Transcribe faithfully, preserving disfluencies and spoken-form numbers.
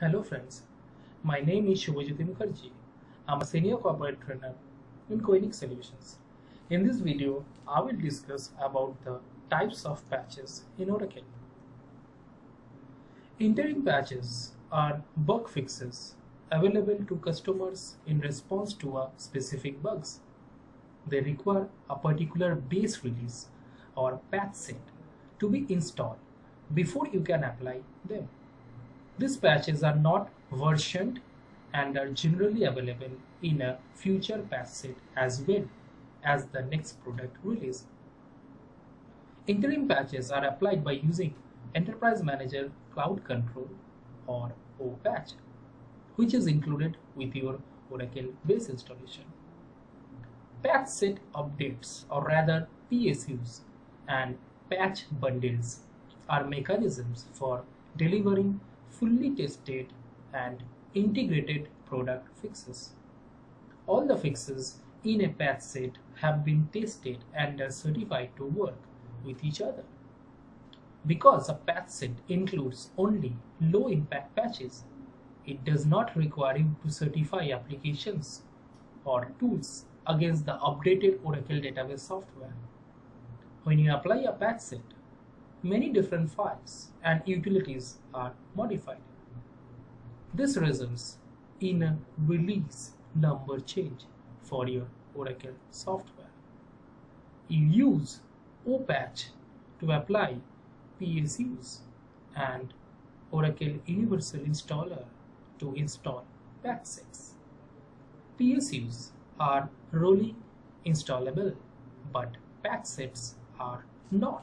Hello friends, my name is Shubhajit Imkarji. I am a Senior Corporate Trainer in Koenig Solutions. In this video, I will discuss about the types of patches in Oracle. Interim patches are bug fixes available to customers in response to a specific bugs. They require a particular base release or patch set to be installed before you can apply them. These patches are not versioned and are generally available in a future patch set as well as the next product release. Interim patches are applied by using Enterprise Manager Cloud Control or OPatch, which is included with your Oracle base installation. Patch set updates, or rather P S Us, and patch bundles are mechanisms for delivering fully tested and integrated product fixes. All the fixes in a patch set have been tested and are certified to work with each other. Because a patch set includes only low impact patches, it does not require you to certify applications or tools against the updated Oracle database software. When you apply a patch set, many different files and utilities are modified. This results in a release number change for your Oracle software. You use OPatch to apply P S Us and Oracle Universal Installer to install patch sets. P S Us are rolling installable, but patch sets are not.